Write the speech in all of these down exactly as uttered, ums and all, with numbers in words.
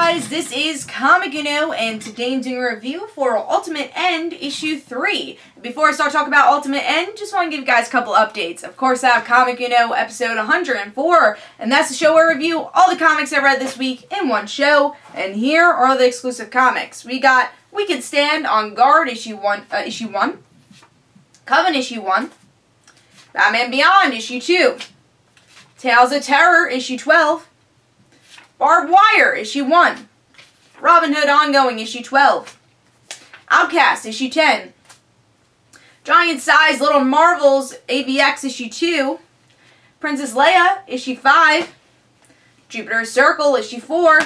guys, this is Comic-You-Know, and today I'm doing a review for Ultimate End Issue three. Before I start talking about Ultimate End, just want to give you guys a couple updates. Of course, I have Comic-You-Know episode one hundred four, and that's the show where I review all the comics I read this week in one show, and here are the exclusive comics. We got We Can Stand, On Guard issue one, uh, issue one, Coven issue one, Batman Beyond issue two, Tales of Terror issue twelve, Barbed Wire, issue one. Robin Hood Ongoing, issue twelve. Outcast, issue ten. Giant Size Little Marvels, A V X, issue two. Princess Leia, issue five. Jupiter Circle, issue four.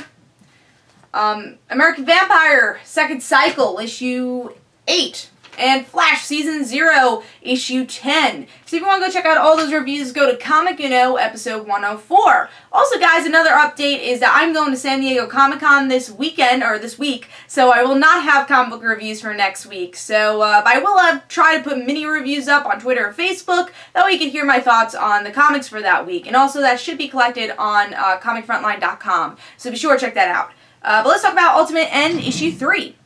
Um, American Vampire, Second Cycle, issue eight. And Flash Season zero, issue ten. So if you want to go check out all those reviews, go to Comic-You-Know, episode one oh four. Also, guys, another update is that I'm going to San Diego Comic-Con this weekend, or this week, so I will not have comic book reviews for next week. So, uh, but I will have, try to put mini reviews up on Twitter or Facebook. That way you can hear my thoughts on the comics for that week. And also, that should be collected on uh, Comic Frontline dot com. So be sure to check that out. Uh, but let's talk about Ultimate End, issue three.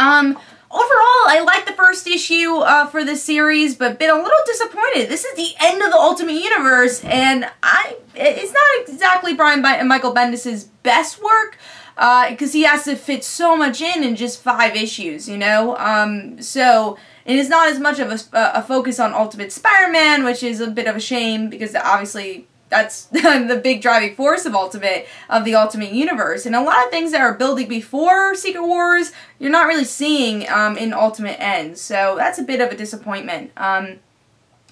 Um... Overall, I like the first issue uh, for this series, but been a little disappointed. This is the end of the Ultimate Universe, and I it's not exactly Brian By and Michael Bendis' best work, because uh, he has to fit so much in in just five issues, you know? Um, so, it is not as much of a, a focus on Ultimate Spider-Man, which is a bit of a shame, because obviously that's the big driving force of Ultimate, of the Ultimate Universe. And a lot of things that are building before Secret Wars, you're not really seeing um, in Ultimate End. So that's a bit of a disappointment. Um,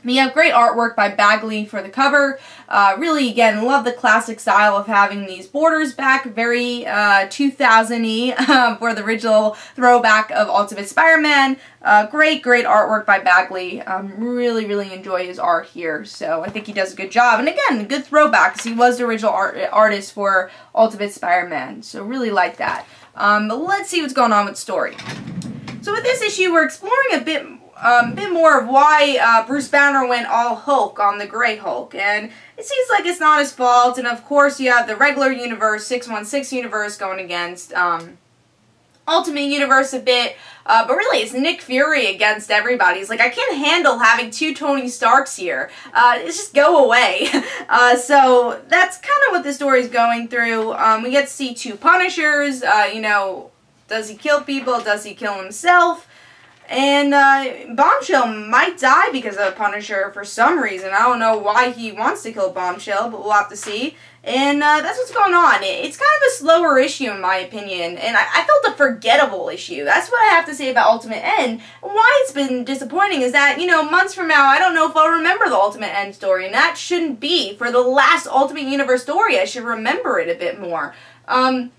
we have great artwork by Bagley for the cover. Uh, really, again, love the classic style of having these borders back, very uh, two thousand-y uh, for the original throwback of Ultimate Spider-Man. Uh, great, great artwork by Bagley. Um, really, really enjoy his art here, so I think he does a good job. And again, good throwback, because he was the original art artist for Ultimate Spider-Man, so really like that. Um, but let's see what's going on with story. So with this issue, we're exploring a bit more Um, a bit more of why uh, Bruce Banner went all Hulk on the Grey Hulk, and it seems like it's not his fault, and of course you have the regular universe, six one six universe, going against um, Ultimate Universe a bit, uh, but really it's Nick Fury against everybody. He's like, I can't handle having two Tony Starks here, uh, it's just go away. uh, so that's kind of what the story's going through. Um, we get to see two Punishers, uh, you know, does he kill people, does he kill himself? And uh, Bombshell might die because of Punisher for some reason. I don't know why he wants to kill Bombshell, but we'll have to see. And uh, that's what's going on. It's kind of a slower issue in my opinion, and I, I felt a forgettable issue. That's what I have to say about Ultimate End. Why it's been disappointing is that, you know, months from now, I don't know if I'll remember the Ultimate End story, and that shouldn't be. For the last Ultimate Universe story, I should remember it a bit more. Um...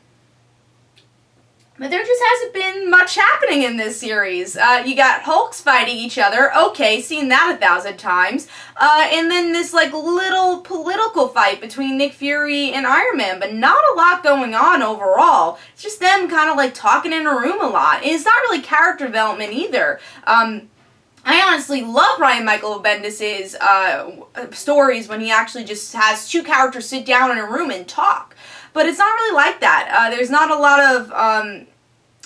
But there just hasn't been much happening in this series. Uh, you got Hulks fighting each other. Okay, seen that a thousand times. Uh, and then this like little political fight between Nick Fury and Iron Man. But not a lot going on overall. It's just them kind of like talking in a room a lot. And it's not really character development either. Um... I honestly love Brian Michael Bendis' uh, stories when he actually just has two characters sit down in a room and talk. But it's not really like that. Uh, there's not a lot of, um,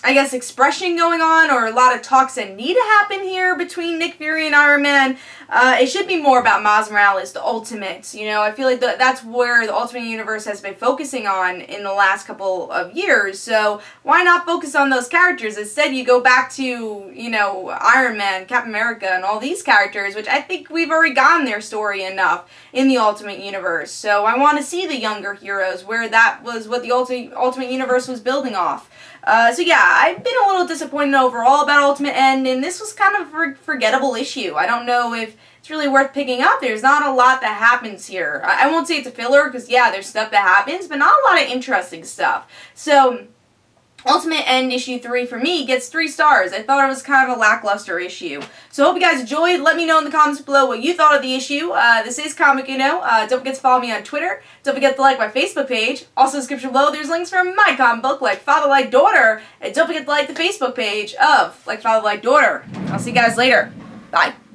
I guess, expression going on, or a lot of talks that need to happen here between Nick Fury and Iron Man. Uh, it should be more about Miles Morales, the Ultimates. You know, I feel like the, that's where the Ultimate Universe has been focusing on in the last couple of years. So why not focus on those characters? Instead, you go back to, you know, Iron Man, Captain America, and all these characters, which I think we've already gotten their story enough in the Ultimate Universe. So I want to see the younger heroes, where that was what the Ulti- Ultimate Universe was building off. Uh, so yeah, I've been a little disappointed overall about Ultimate End, and this was kind of a forgettable issue. I don't know if it's really worth picking up. There's not a lot that happens here. I, I won't say it's a filler, because yeah, there's stuff that happens, but not a lot of interesting stuff. So Ultimate End issue three for me gets three stars. I thought it was kind of a lackluster issue. So I hope you guys enjoyed. Let me know in the comments below what you thought of the issue. Uh, this is Comic-You-Know. Uh, don't forget to follow me on Twitter. Don't forget to like my Facebook page. Also, in the description below, there's links for my comic book, Like Father, Like Daughter. And don't forget to like the Facebook page of Like Father, Like Daughter. I'll see you guys later. Bye.